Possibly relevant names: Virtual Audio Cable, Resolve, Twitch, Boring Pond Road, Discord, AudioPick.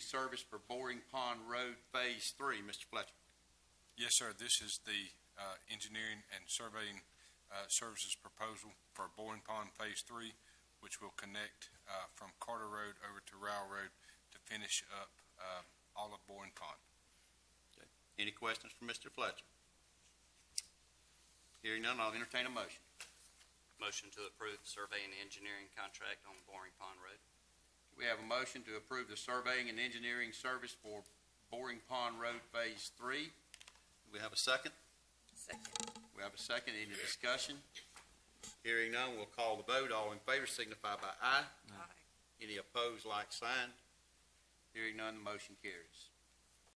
community service for Boring Pond Road Phase 3. Mr. Fletcher. Yes, sir. This is the engineering and surveying services proposal for Boring Pond Phase 3, which will connect from Carter Road over to Rowell Road to finish up all of Boring Pond. Okay. Any questions for Mr. Fletcher? Hearing none, I'll entertain a motion. Motion to approve survey and engineering contract on Boring Pond Road. We have a motion to approve the surveying and engineering service for Boring Pond Road Phase 3. We have a second. Second. We have a second. Any discussion? Hearing none, we'll call the vote. All in favor signify by aye. Aye. Any opposed, like sign. Hearing none, the motion carries.